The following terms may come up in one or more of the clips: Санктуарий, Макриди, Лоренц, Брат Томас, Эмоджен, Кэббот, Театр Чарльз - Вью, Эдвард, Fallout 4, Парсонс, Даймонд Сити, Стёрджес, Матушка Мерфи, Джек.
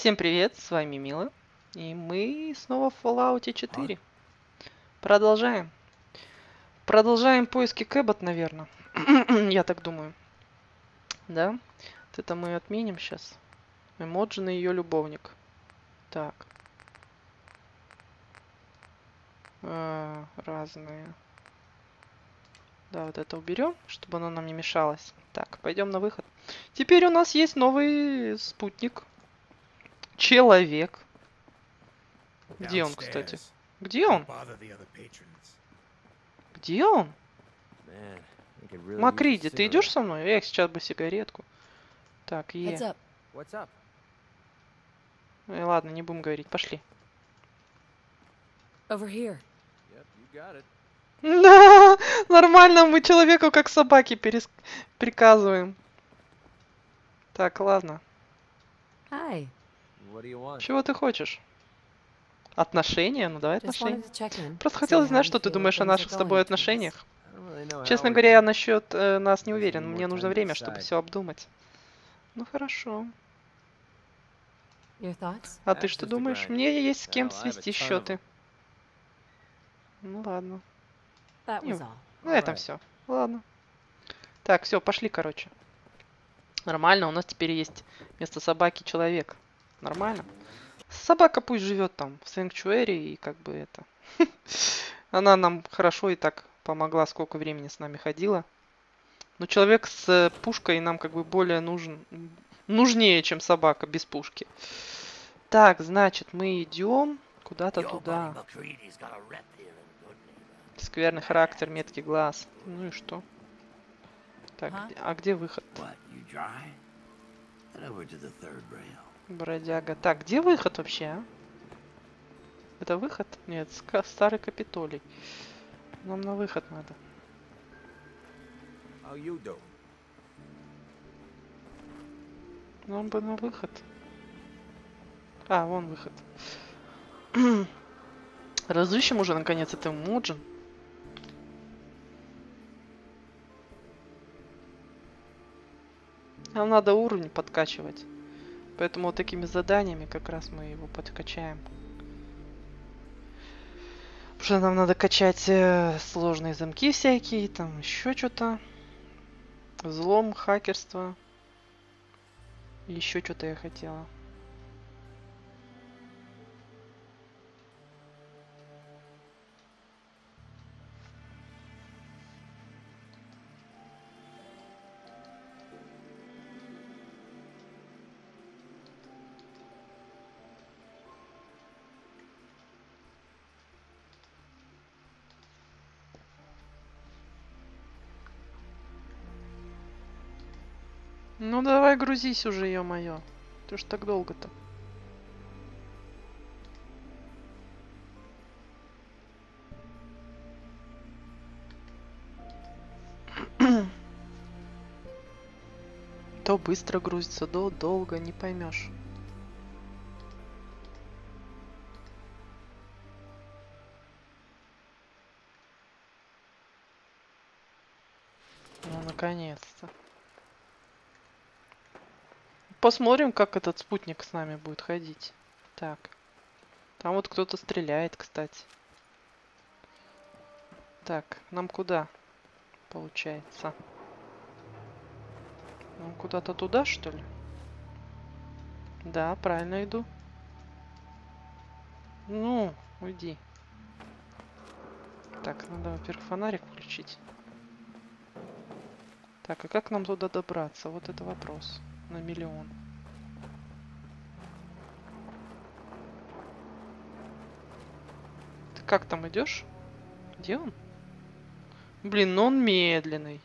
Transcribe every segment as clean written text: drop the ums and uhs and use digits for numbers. Всем привет, с вами Мила, и мы снова в Fallout 4. Продолжаем. Продолжаем поиски Кэббот, наверное. Я так думаю. Да? Вот это мы отменим сейчас. Эмоджен и ее любовник. Так. Разные. Да, вот это уберем, чтобы оно нам не мешалось. Так, пойдем на выход. Теперь у нас есть новый спутник. Человек. Где он, кстати? Где он? Где он? Макриди, ты идешь со мной? Эх, сейчас бы сигаретку. Так, е. Ладно, не будем говорить. Пошли. Да, нормально, мы человеку как собаки приказываем. Так, ладно. Чего ты хочешь? Отношения? Ну давай отношения. Просто хотелось знать, что ты думаешь о наших с тобой отношениях. Честно говоря, я насчет нас не уверен. Мне нужно время, чтобы все обдумать. Ну хорошо. А ты что думаешь? Мне есть с кем свести счеты. Ну ладно. Ну, это все. Ладно. Так, все, пошли, короче. Нормально, у нас теперь есть вместо собаки человек. Нормально. Собака пусть живет там, в Санктуарии, и как бы это. Она нам хорошо и так помогла, сколько времени с нами ходила. Но человек с пушкой нам как бы более нужнее, чем собака без пушки. Так, значит, мы идем куда-то туда. Скверный характер, меткий глаз. Ну и что? Так, а где выход? Бродяга. Так, где выход вообще? А? Это выход? Нет, старый Капитолий. Нам на выход надо. Нам бы на выход. А, вон выход. Разыщем уже, наконец, это Эмоджен. Нам надо уровни подкачивать. Поэтому вот такими заданиями как раз мы его подкачаем. Потому что нам надо качать сложные замки всякие, там еще что-то. Взлом, хакерство. Еще что-то я хотела. Ну давай грузись уже, ё-моё. Ты ж так долго-то. То быстро грузится, то долго, не поймешь. Ну наконец-то. Посмотрим, как этот спутник с нами будет ходить. Так. Там вот кто-то стреляет, кстати. Так, нам куда? Получается. Нам куда-то туда, что ли? Да, правильно иду. Ну, уйди. Так, надо, во-первых, фонарик включить. Так, а как нам туда добраться? Вот это вопрос. На миллион. Ты как там идешь? Где он? Блин, но он медленный.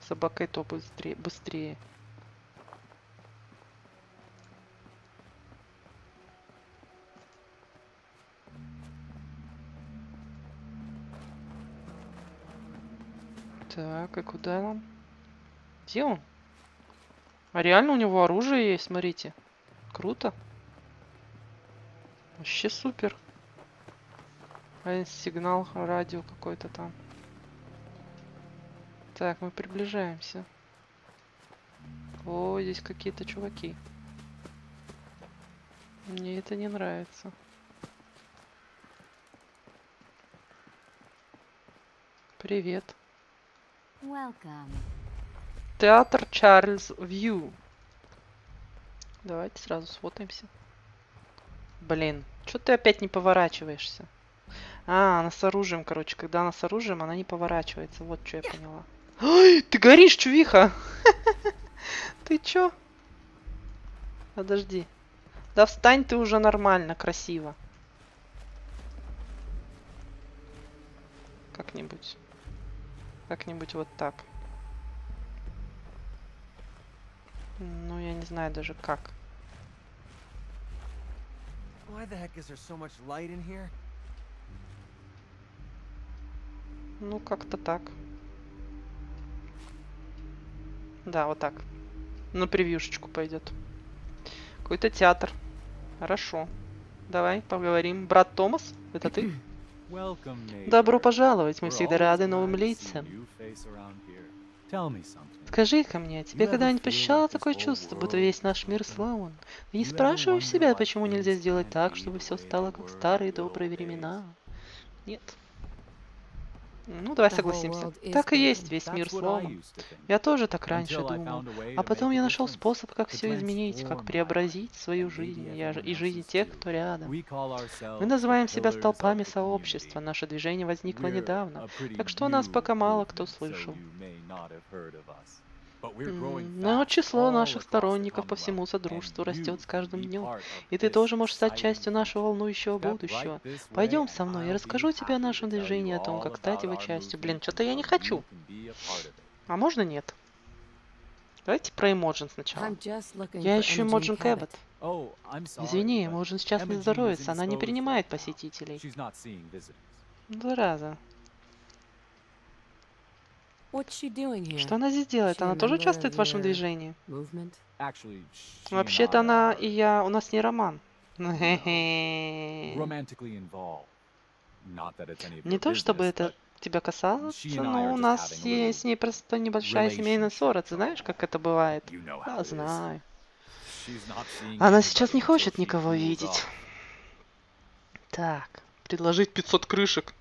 Собака и то быстрее. Так, а куда нам? Где он? А реально у него оружие есть, смотрите. Круто. Вообще супер. А сигнал радио какой-то там. Так, мы приближаемся. О, здесь какие-то чуваки. Мне это не нравится. Привет. Welcome. Театр Чарльз-Вью. Давайте сразу сфотаемся. Блин, что ты опять не поворачиваешься? А, она с оружием, короче. Когда она с оружием, она не поворачивается. Вот что я поняла. Ой, ты горишь, чувиха! Ты чё? Подожди. Да встань ты уже нормально, красиво. Как-нибудь. Как-нибудь вот так. Ну, я не знаю даже как. Ну, как-то так. Да, вот так. На превьюшечку пойдет. Какой-то театр. Хорошо. Давай поговорим. Брат Томас, это ты? Добро пожаловать. Мы всегда рады новым лицам. Скажи-ка мне, тебе когда-нибудь посещало такое чувство, будто весь наш мир сломан? Ты не спрашиваешь себя, почему нельзя сделать так, чтобы все стало как в старые добрые времена? Нет. Ну, давай согласимся. Так и есть, весь мир сломан. Я тоже так раньше думал. А потом я нашел способ, как все изменить, как преобразить свою жизнь и жизнь тех, кто рядом. Мы называем себя столпами сообщества. Наше движение возникло недавно, так что нас пока мало кто слышал. Но число наших сторонников по всему Содружеству растет с каждым днем, и ты тоже можешь стать частью нашего волнующего будущего. Пойдем со мной, я расскажу тебе о нашем движении, о том, как стать его частью. Блин, что-то я не хочу. А можно нет? Давайте про Эмоджен сначала. Я ищу Эмоджен Кэббот. Извини, Эмоджен сейчас не здоровится, она не принимает посетителей. Зараза. Что она здесь делает? Она тоже участвует в вашем движении? Вообще-то она и я... У нас не роман. Не то чтобы это тебя касалось, но у нас с ней просто небольшая семейная ссора. Ты знаешь, как это бывает? Да, знаю. Она сейчас не хочет никого видеть. Так, предложить 500 крышек.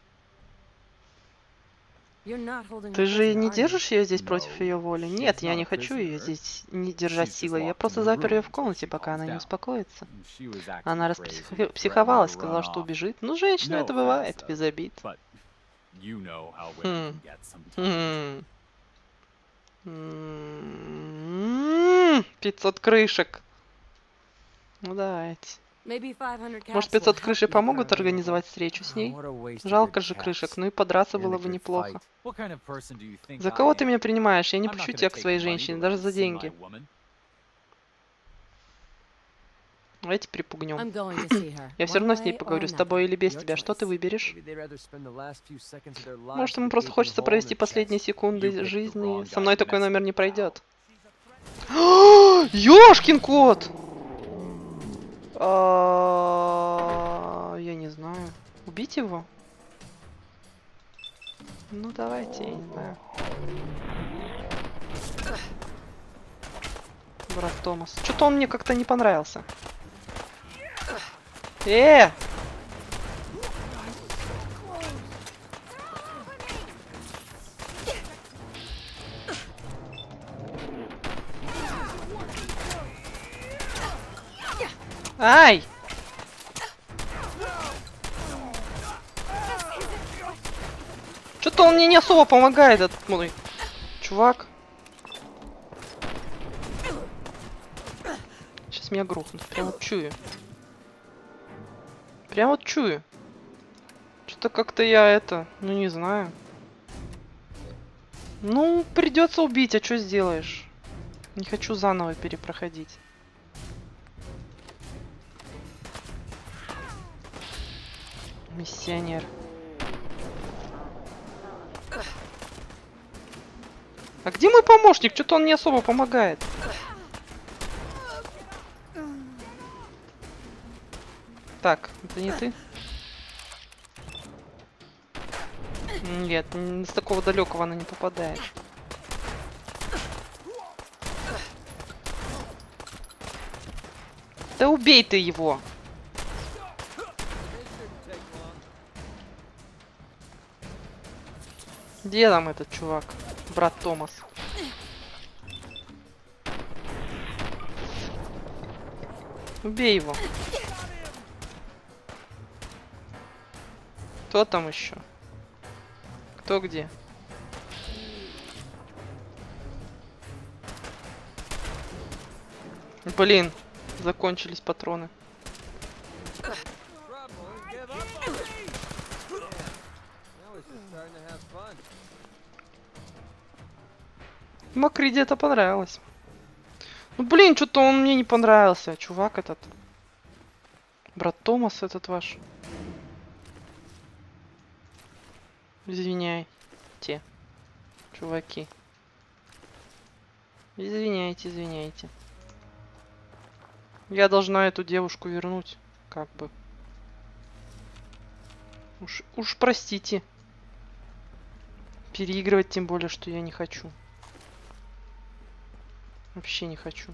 Ты же не держишь ее здесь против ее воли? Нет, я не хочу ее здесь не держать силой. Я просто запер ее в комнате, пока она не успокоится. Она распсиховалась, сказала, что убежит. Ну, женщина, это бывает, без обид. Хм. 500 крышек. Ну, давайте. Может, 500 крышек помогут организовать встречу с ней? Жалко же крышек, ну и подраться было бы неплохо. За кого ты меня принимаешь? Я не пущу тебя к своей женщине, даже за деньги. Давайте припугнем. Я все равно с ней поговорю, с тобой или без тебя. Что ты выберешь? Может, ему просто хочется провести последние секунды жизни. Со мной такой номер не пройдет. Ёшкин кот! Я не знаю. Убить его? Ну давайте, я не знаю. Брат Томас. Что-то он мне как-то не понравился. Ай! Что-то он мне не особо помогает, этот мой чувак. Сейчас меня грохнут. Прям вот чую. Прям вот чую. Что-то как-то я это... Ну, не знаю. Ну, придется убить, а что сделаешь? Не хочу заново перепроходить. Миссионер. А где мой помощник? Что-то он не особо помогает. Так, это не ты? Нет, с такого далекого она не попадает. Да убей ты его! Где там этот чувак? Брат Томас. Убей его. Кто там еще? Кто где? Блин, закончились патроны. Макриди это понравилось. Ну блин, что-то он мне не понравился, чувак этот. Брат Томас этот ваш. Извиняйте, чуваки. Извиняйте, извиняйте. Я должна эту девушку вернуть, как бы. Уж простите. Переигрывать тем более, что я не хочу. Вообще не хочу.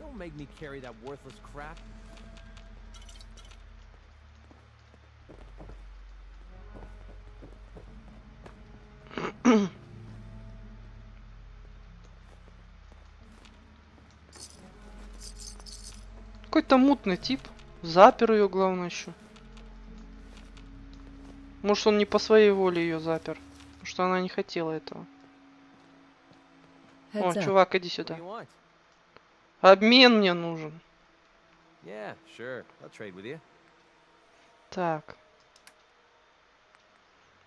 Какой-то мутный тип. Запер ее, главное, еще. Может, он не по своей воле ее запер. Потому что она не хотела этого. О, чувак, иди сюда. Обмен мне нужен. Yeah, sure. I'll trade with you. Так.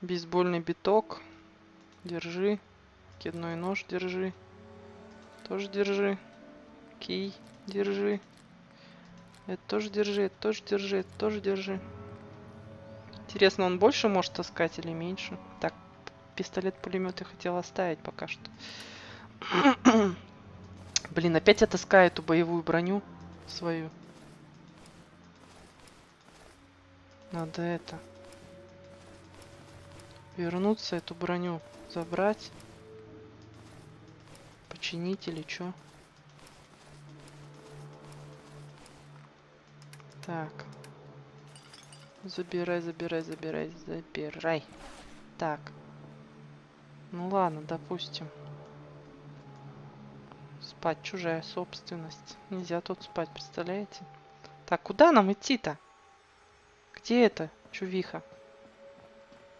Бейсбольный биток. Держи. Кидной нож держи. Тоже держи. Кий держи. Это тоже держи, это тоже держи, это тоже держи. Интересно, он больше может таскать или меньше? Так, пистолет-пулемет я хотела оставить пока что. Блин, опять я таскаю эту боевую броню свою. Надо это. Вернуться, эту броню забрать. Починить или чё? Так. Забирай, забирай, забирай, забирай. Так. Ну ладно, допустим. Спать, чужая собственность. Нельзя тут спать, представляете? Так, куда нам идти-то? Где эта чувиха?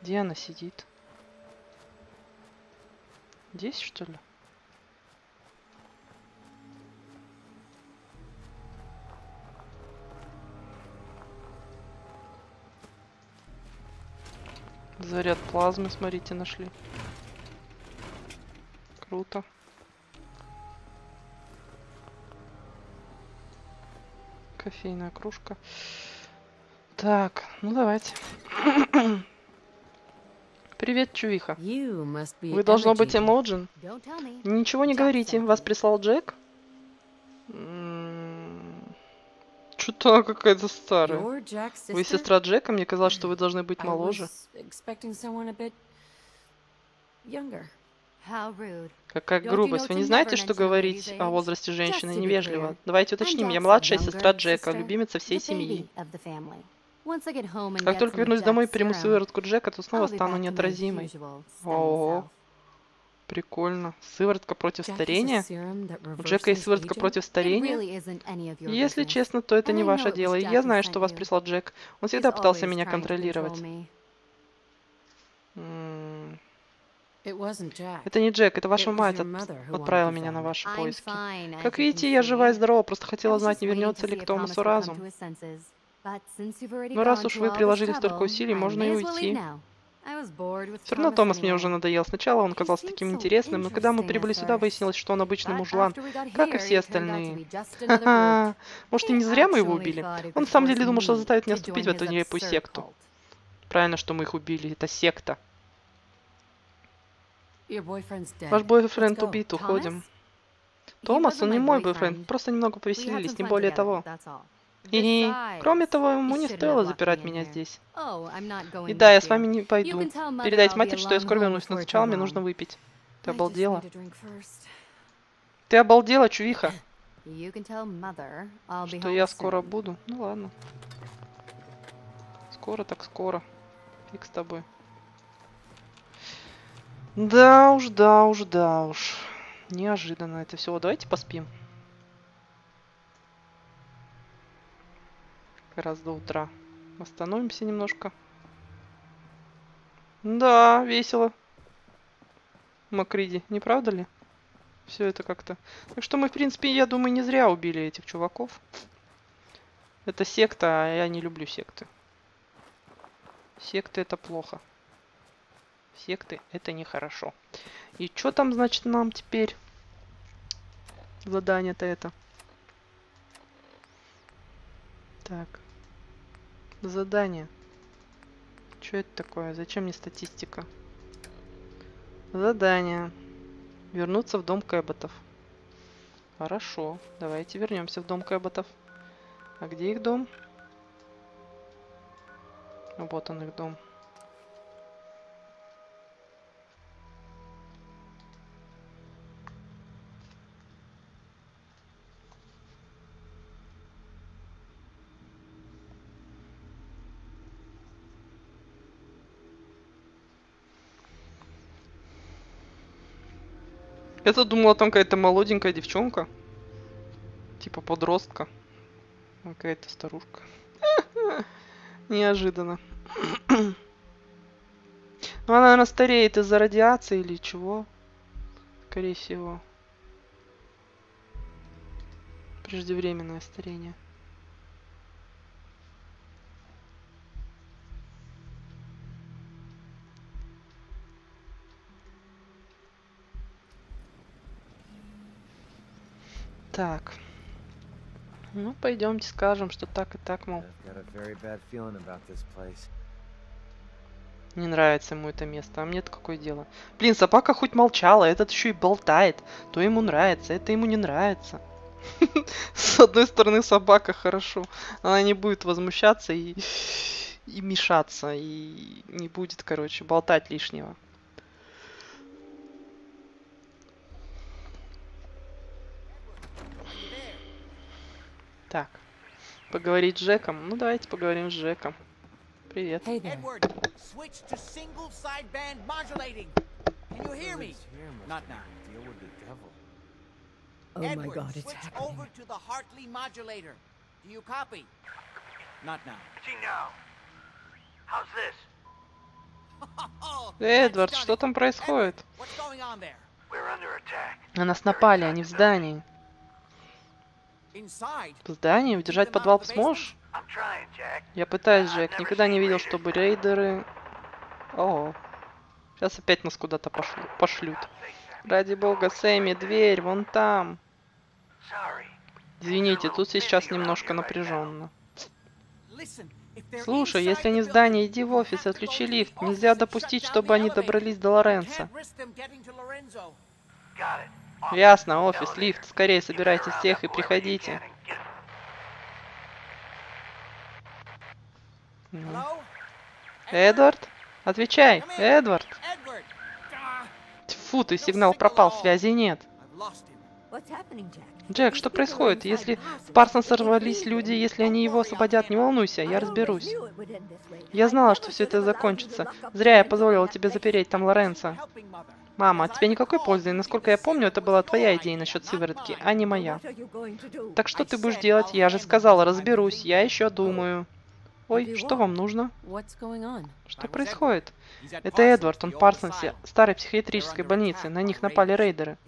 Где она сидит? Здесь, что ли? Заряд плазмы, смотрите, нашли. Круто. Кофейная кружка. Так, ну давайте. Привет, чувиха. Вы должно быть Эмоджен. Ничего не говорите. Вас прислал Джек? Что-то она какая-то старая. Вы сестра Джека? Мне казалось, что вы должны быть моложе. Какая грубость. Вы не знаете, что говорить о возрасте женщины? Невежливо. Давайте уточним. Я младшая сестра Джека, любимица всей семьи. Как только вернусь домой и приму сыворотку Джека, то снова стану неотразимой. О-о-о. Прикольно. Сыворотка против старения? У Джека есть сыворотка против старения? Если честно, то это не ваше дело. И я знаю, что вас прислал Джек. Он всегда пытался меня контролировать. Это не Джек, это ваша мать отправила меня на ваши поиски. Как видите, я жива и здорова, просто хотела знать, не вернется ли к Томасу разум. Но раз уж вы приложили столько усилий, можно и уйти. Все равно Томас мне уже надоел. Сначала он казался таким интересным, но когда мы прибыли сюда, выяснилось, что он обычный мужлан, как и все остальные. Ха-ха. Может, и не зря мы его убили? Он на самом деле думал, что заставит меня вступить в эту нелепую секту. Правильно, что мы их убили. Это секта. Ваш бойфренд убит, уходим. Томас, он не мой бойфренд, просто немного повеселились, не более того. И кроме того, ему не стоило запирать меня здесь. И да, я с вами не пойду. Передайте матери, что я скоро вернусь, но сначала мне нужно выпить. Ты обалдела? Ты обалдела, чувиха? Что я скоро буду? Ну ладно. Скоро так скоро. Фиг с тобой. Да уж, да уж, да уж. Неожиданно это все. Давайте поспим. Как раз до утра. Остановимся немножко. Да, весело. Макриди, не правда ли? Все это как-то... Так что мы, в принципе, я думаю, не зря убили этих чуваков. Это секта, а я не люблю секты. Секты — это плохо. Секты — это нехорошо. И что там, значит, нам теперь? Задание-то это. Так. Задание. Что это такое? Зачем мне статистика? Задание. Вернуться в дом Кэбботов. Хорошо. Давайте вернемся в дом Кэбботов. А где их дом? Вот он их дом. Я-то думала, там какая-то молоденькая девчонка. Типа подростка. Какая-то старушка. Неожиданно. Ну, она, наверное, стареет из-за радиации или чего. Скорее всего. Преждевременное старение. Так, ну пойдемте скажем, что так и так, мол. Не нравится ему это место, а мне-то какое дело. Блин, собака хоть молчала, этот еще и болтает. То ему нравится, это ему не нравится. С одной стороны, собака хорошо. Она не будет возмущаться и мешаться, и не будет, короче, болтать лишнего. Так, поговорить с Джеком. Ну, давайте поговорим с Джеком. Привет. Эдвард, что там происходит? На нас напали, они в здании. В здании? Удержать подвал сможешь? Я пытаюсь, Джек. Никогда не видел, чтобы рейдеры... О, сейчас опять нас куда-то пошлют. Ради бога, Сэмми, дверь вон там. Извините, тут сейчас немножко напряженно. Слушай, если они в здании, иди в офис, отключи лифт. Нельзя допустить, чтобы они добрались до Лоренца. Ясно, офис, лифт. Скорее собирайте всех и приходите. Эдвард? Отвечай, Эдвард. Тьфу, ты, сигнал пропал, связи нет. Джек, что происходит? Если в Парсонс сорвались люди, если они его освободят, не волнуйся, я разберусь. Я знала, что все это закончится. Зря я позволила тебе запереть там Лоренца. Мама, от тебя никакой пользы, и, насколько я помню, это была твоя идея насчет сыворотки, а не моя. Так что ты будешь делать? Я же сказала, разберусь, я еще думаю. Ой, что вам нужно? Что происходит? Это Эдвард, он в Парсонсе, старой психиатрической больнице, на них напали рейдеры.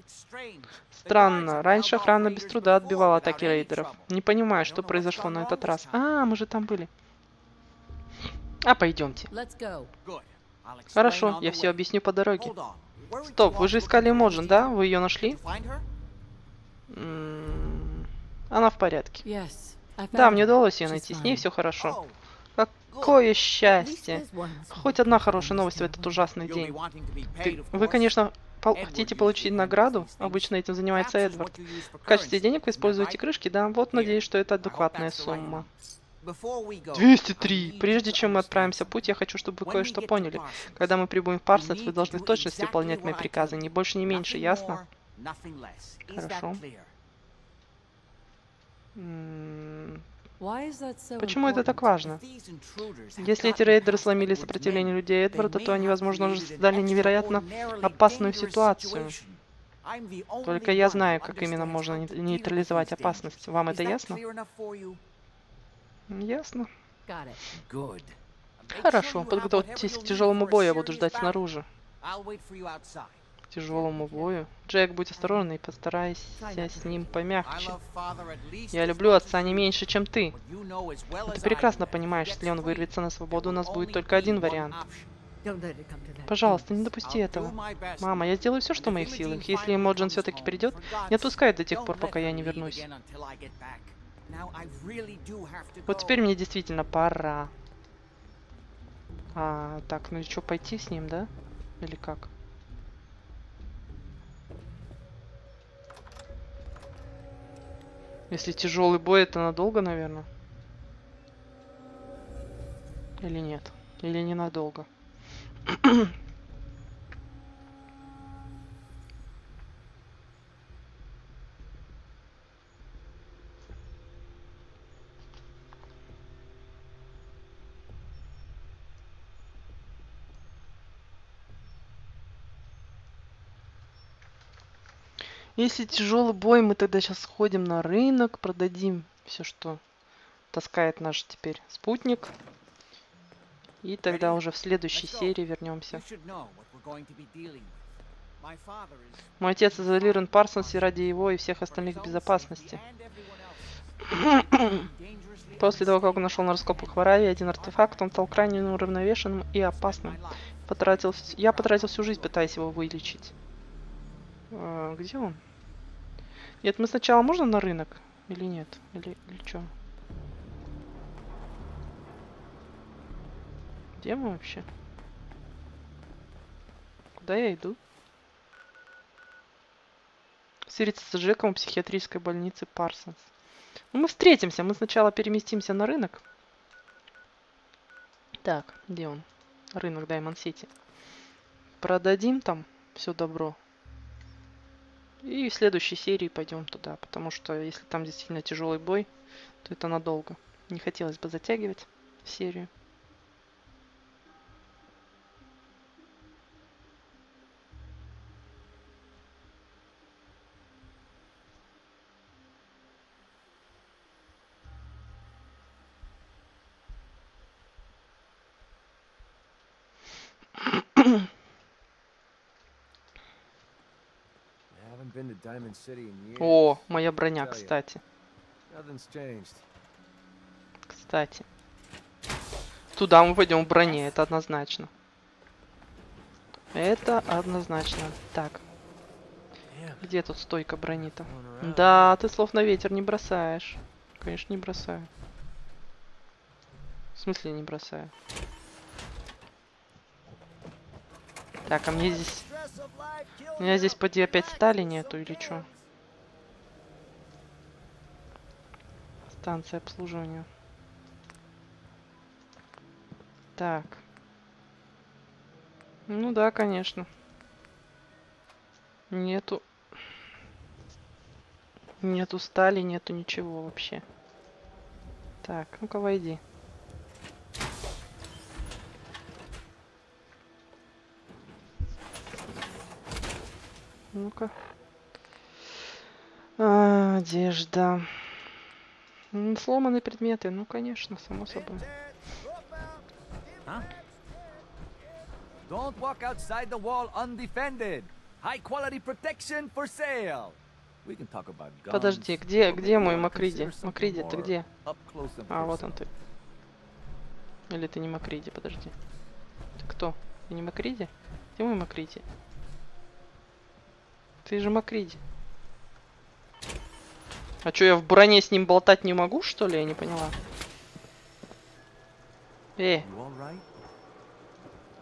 Странно, раньше охрана без труда отбивала атаки рейдеров. Не понимаю, что произошло на этот раз. А, мы же там были. А, пойдемте. Хорошо, я все объясню по дороге. Стоп, вы же искали Эмоджен, да? Вы ее нашли? Она в порядке. Да, мне удалось ее найти. С ней все хорошо. Какое счастье! Хоть одна хорошая новость в этот ужасный день. Вы, конечно, хотите получить награду? Обычно этим занимается Эдвард. В качестве денег вы используете крышки, да? Вот, надеюсь, что это адекватная сумма. 203. Прежде чем мы отправимся в путь, я хочу, чтобы вы кое-что поняли. Когда мы прибудем в Парсонс, вы должны в точности выполнять мои приказы. Ни больше, ни меньше, ясно? Хорошо. Почему это так важно? Если эти рейдеры сломили сопротивление людей Эдварда, то они, возможно, создали невероятно опасную ситуацию. Только я знаю, как именно можно нейтрализовать опасность. Вам это ясно? Ясно. Хорошо, подготовьтесь к тяжелому бою, я буду ждать снаружи. К тяжелому бою. Джек, будь осторожен и постарайся с ним помягче. Я люблю отца не меньше, чем ты. Но ты прекрасно понимаешь, если он вырвется на свободу, у нас будет только один вариант. Пожалуйста, не допусти этого. Мама, я сделаю все, что в моих силах. Если Эмоджен все-таки придет, не отпускай до тех пор, пока я не вернусь. Вот теперь мне действительно пора. Так, ну и что, пойти с ним, да? Или как? Если тяжелый бой, это надолго, наверное? Или нет? Или ненадолго? Если тяжелый бой, мы тогда сейчас сходим на рынок, продадим все, что таскает наш теперь спутник. И тогда уже в следующей серии вернемся. Мой отец изолирован в Парсонсе ради его и всех остальных безопасности. После того, как он нашел на раскопках в Аравии один артефакт, он стал крайне неуравновешенным и опасным. Я потратил всю жизнь, пытаясь его вылечить. Где он? Нет, мы сначала можно на рынок? Или нет? Или что? Где мы вообще? Куда я иду? Встретиться с Джеком в психиатрической больнице Парсонс. Ну, мы встретимся. Мы сначала переместимся на рынок. Так, где он? Рынок Даймонд Сити. Продадим там все добро. И в следующей серии пойдем туда, потому что если там действительно тяжелый бой, то это надолго. Не хотелось бы затягивать серию. О, моя броня, кстати. Кстати. Туда мы пойдем в броне, это однозначно. Это однозначно. Так. Где тут стойка брони-то? Да, ты слов на ветер не бросаешь. Конечно, не бросаю. В смысле не бросаю? Так, а мне здесь... У меня здесь поди опять стали нету или что? Станция обслуживания. Так. Ну да, конечно. Нету. Нету стали, нету ничего вообще. Так, ну-ка войди. Ну-ка. Одежда. Сломанные предметы. Ну, конечно, само собой. Подожди, где мой Макриди? Макриди, ты где? А, вот он ты. Или ты не Макриди, подожди. Ты кто? Ты не Макриди? Где мой Макриди? Ты же Макриди. А чё, я в броне с ним болтать не могу, что ли? Я не поняла.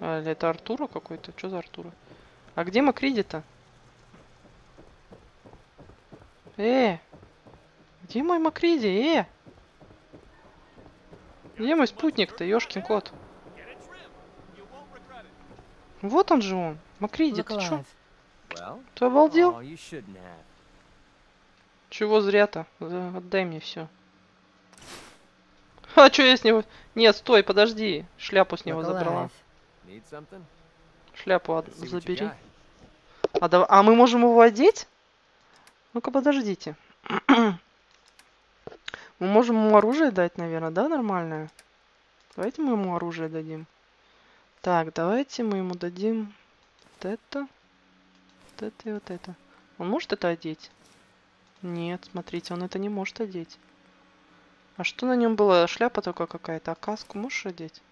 Это Артура какой-то? Чё за Артура? А где Макриди-то? Где мой Макриди? Где мой спутник-то, ёшкин кот? Вот он же он. Макриди, ты чё? Ты обалдел? Чего зря-то? Отдай мне все. А что я с него... Нет, стой, подожди. Шляпу с него забрала. Шляпу забери. А мы можем его одеть? Ну-ка, подождите. Мы можем ему оружие дать, наверное, да, нормальное? Давайте мы ему оружие дадим. Так, давайте мы ему дадим вот это. Вот это и вот это. Он может это одеть? Нет, смотрите, он это не может одеть. А что на нем было? Шляпа только какая-то. А каску можешь одеть?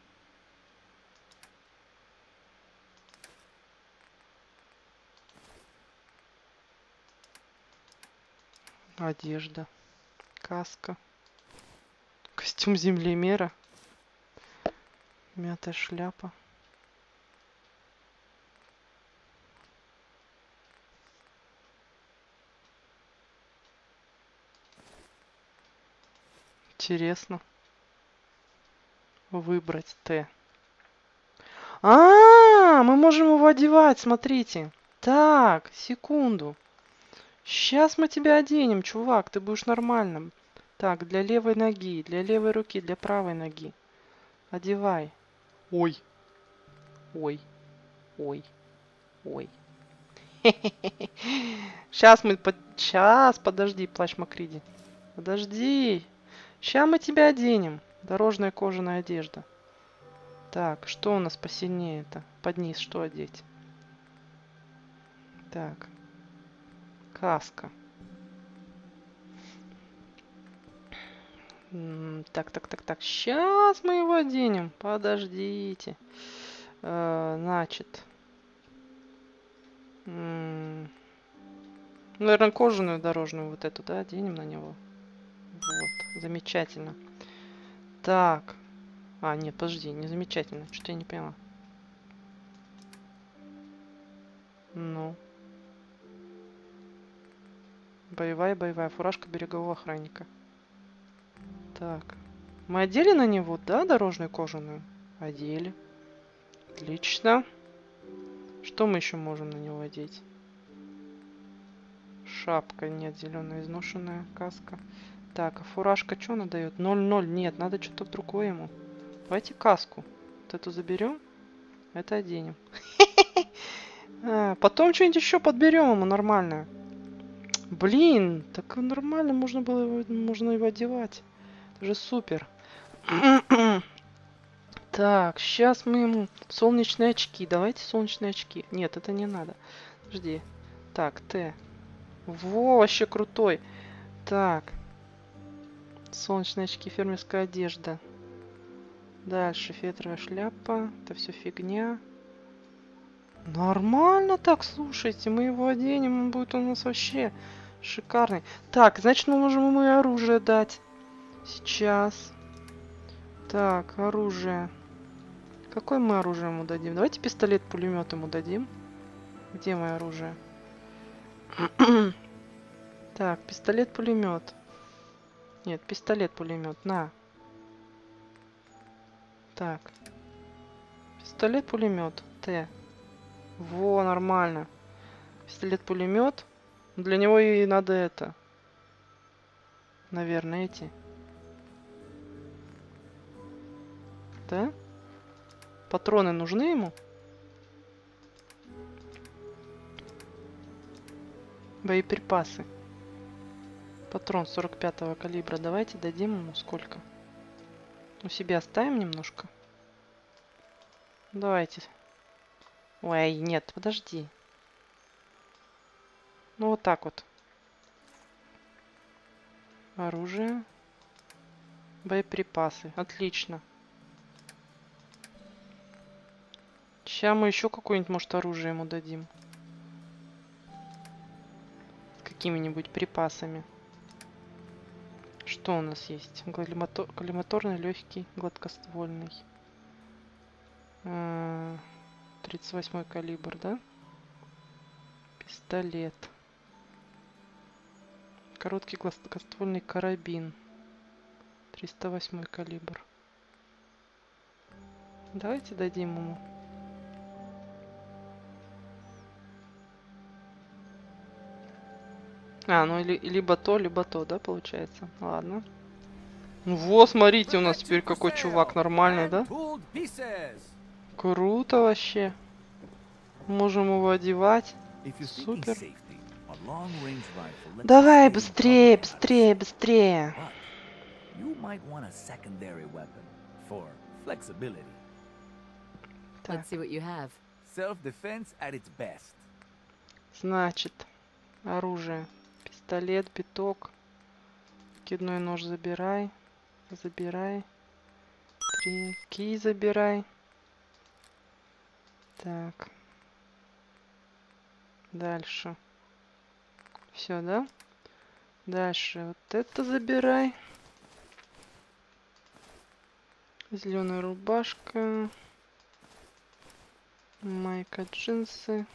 Одежда. Каска. Костюм землемера. Мятая шляпа. Интересно. Выбрать Т. А-а-а! Мы можем его одевать, смотрите. Так, секунду. Сейчас мы тебя оденем, чувак. Ты будешь нормальным. Так, для левой ноги, для левой руки, для правой ноги. Одевай. Ой. Ой. Ой. Ой. Сейчас мы... Сейчас, подожди, плащ Макриди. Подожди. Сейчас мы тебя оденем. Дорожная кожаная одежда. Так, что у нас посильнее-то? Под низ что одеть? Так. Каска. Так, так, так, так. Сейчас мы его оденем. Подождите. Значит. Наверное, кожаную дорожную вот эту, да, оденем на него. Вот, замечательно. Так. А, нет, подожди, не замечательно. Что-то я не поняла. Ну. Боевая, боевая. Фуражка берегового охранника. Так. Мы одели на него, да, дорожную кожаную? Одели. Отлично. Что мы еще можем на него одеть? Шапка, нет, зеленая изношенная каска. Так, а фуражка что она дает? 0-0. Нет, надо что-то другое ему. Давайте каску. Вот эту заберем. Это оденем. Потом что-нибудь еще подберем ему нормальное. Блин, так нормально можно было его, можно его одевать. Это же супер. Так, сейчас мы ему... Солнечные очки. Давайте солнечные очки. Нет, это не надо. Подожди. Так, Т. Во, вообще крутой. Так. Солнечные очки, фермерская одежда. Дальше фетровая шляпа. Это все фигня. Нормально так, слушайте. Мы его оденем, он будет у нас вообще шикарный. Так, значит, мы можем ему и оружие дать. Сейчас. Так, оружие. Какое мы оружие ему дадим? Давайте пистолет-пулемет ему дадим. Где мое оружие? Так, пистолет-пулемет. Нет, пистолет-пулемет. На. Так. Пистолет-пулемет. Т. Во, нормально. Пистолет-пулемет. Для него и надо это. Наверное, эти. Да? Патроны нужны ему? Боеприпасы. Патрон 45-го калибра. Давайте дадим ему сколько? У себя оставим немножко. Давайте. Ой, нет, подожди. Ну вот так вот. Оружие. Боеприпасы. Отлично. Сейчас мы еще какое-нибудь, может, оружие ему дадим. С какими-нибудь припасами. Что у нас есть? Коллиматорный, легкий, гладкоствольный. 38-й калибр, да? Пистолет. Короткий гладкоствольный карабин. 308-й калибр. Давайте дадим ему. А, ну либо то, да, получается. Ладно. Ну вот, смотрите, у нас теперь какой чувак нормальный, да? Круто вообще. Можем его одевать. Супер. Давай быстрее, быстрее, быстрее. Так. Значит, оружие. Пистолет, пяток. Кидной нож забирай. Забирай. Три ки забирай. Так. Дальше. Все, да? Дальше вот это забирай. Зеленая рубашка. Майка, джинсы.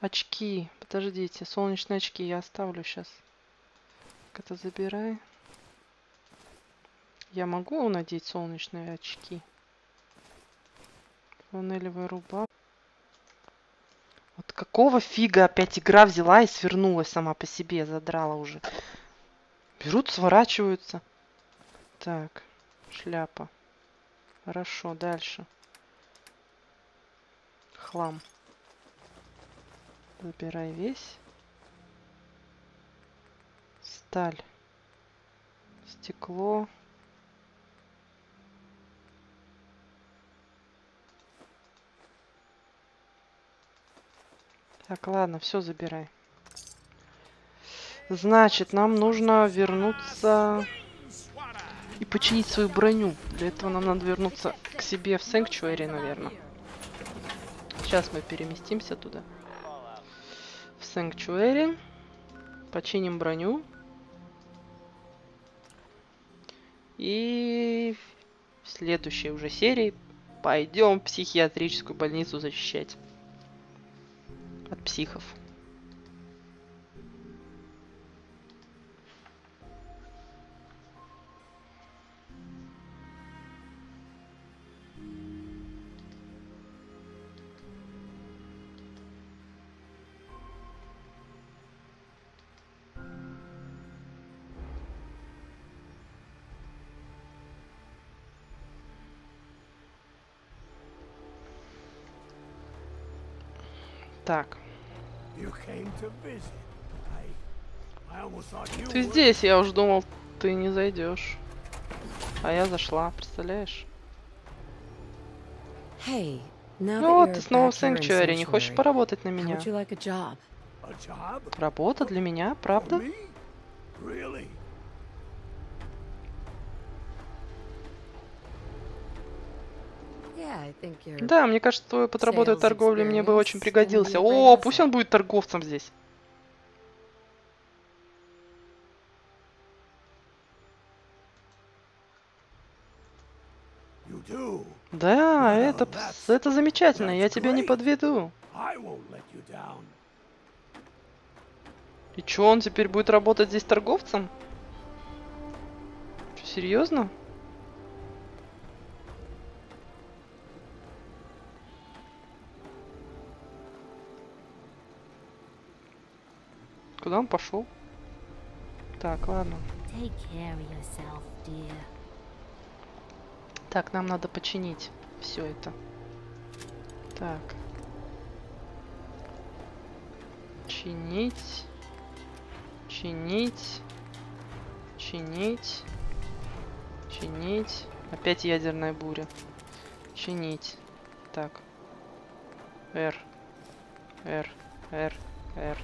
Очки. Подождите, солнечные очки я оставлю сейчас. Это забирай. Я могу надеть солнечные очки. Фланелевая рубашка. Вот какого фига опять игра взяла и свернулась сама по себе, задрала уже. Берут, сворачиваются. Так, шляпа. Хорошо, дальше. Хлам. Забирай весь. Сталь. Стекло. Так, ладно, все забирай. Значит, нам нужно вернуться и починить свою броню. Для этого нам надо вернуться к себе в Санктуарий, наверное. Сейчас мы переместимся туда. В Санктуарий. Починим броню. И в следующей уже серии пойдем психиатрическую больницу защищать от психов. Так. Ты здесь, я уж думал, ты не зайдешь. А я зашла, представляешь? Hey, ну вот, ты снова в Санктуарии, не хочешь поработать на меня? Работа для меня, правда? Да, мне кажется, твой подработок в торговле мне бы очень пригодился. О, пусть он будет торговцем здесь. Да, это замечательно, я тебя не подведу. И чё, он теперь будет работать здесь торговцем? Чё, серьезно? Куда он пошел? Так, ладно. Так, нам надо починить все это. Так. Чинить. Чинить. Чинить. Чинить. Опять ядерная буря. Чинить. Так. R. R. R. R.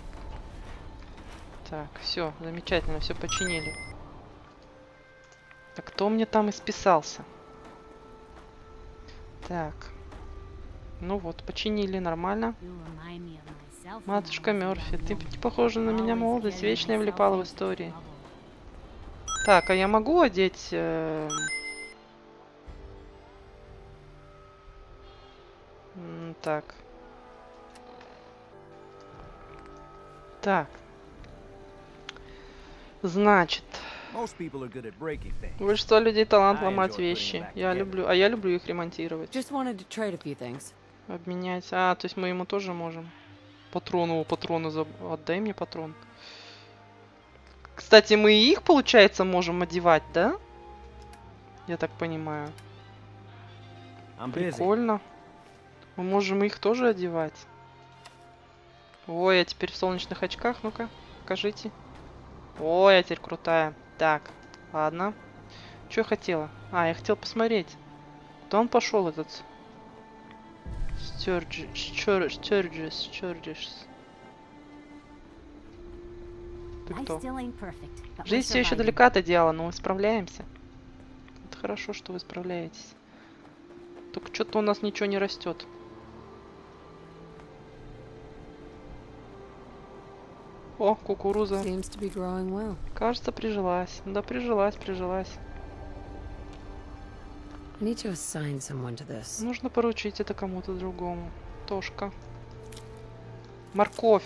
Так, все, замечательно, все починили. Так, кто мне там исписался? Так. Ну вот, починили, нормально. Матушка Мерфи, ты похожа на меня, молодость, вечно я влипала в истории. Так, а я могу одеть... Так. Так. Значит, большинство людей талант ломать вещи. Я люблю их ремонтировать. Обменять. А, то есть мы ему тоже можем. Патрону, отдай мне патрон. кстати, мы и их, получается, можем одевать, да? Я так понимаю. Прикольно. Мы можем их тоже одевать. Ой, я теперь в солнечных очках. Ну-ка, покажите. Ой, я теперь крутая. Так, ладно. Чё я хотела? А, я хотел посмотреть. Куда он пошел, этот? Стёрджес. Ты кто? Жизнь все еще далека от идеала, но мы справляемся. Это хорошо, что вы справляетесь. Только что-то у нас ничего не растет. О, кукуруза. Кажется, прижилась. Да, прижилась. Нужно поручить это кому-то другому. Тошка. Морковь.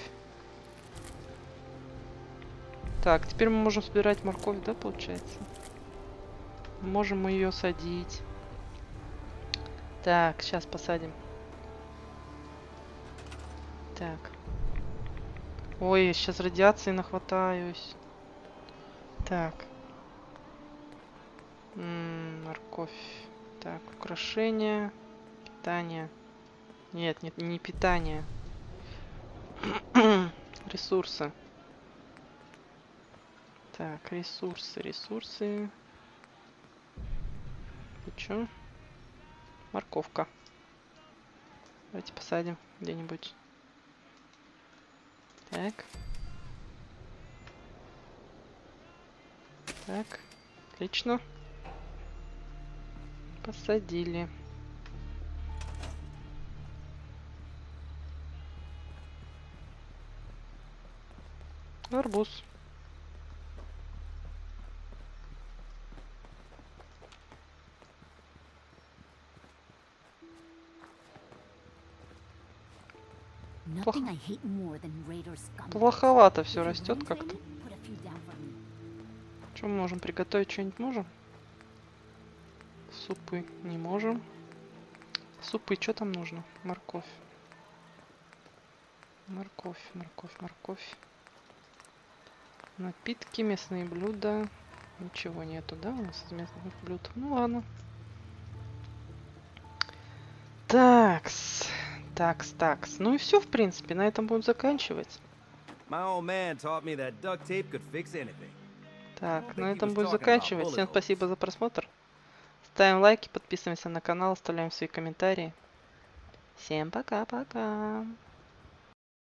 Так, теперь мы можем собирать морковь, да, получается? Можем мы ее садить. Так, сейчас посадим. Так. Ой, я сейчас радиации нахватаюсь. Так. Морковь. Так, украшение. Питание. Нет, не питание. Ресурсы. Так, ресурсы. И чё? Морковка. Давайте посадим где-нибудь. Так. Так, отлично. Посадили. Арбуз. Плоховато все растет как-то. Что мы можем приготовить? Что-нибудь можем? Супы не можем. Супы, что там нужно? Морковь. Морковь. Напитки, местные блюда. Ничего нету, да? У нас из местных блюд. Ну ладно. Такс. Такс. Ну и все, в принципе, на этом будем заканчивать. Так, на этом будем заканчивать. Всем спасибо за просмотр. Ставим лайки, подписываемся на канал, оставляем свои комментарии. Всем пока-пока.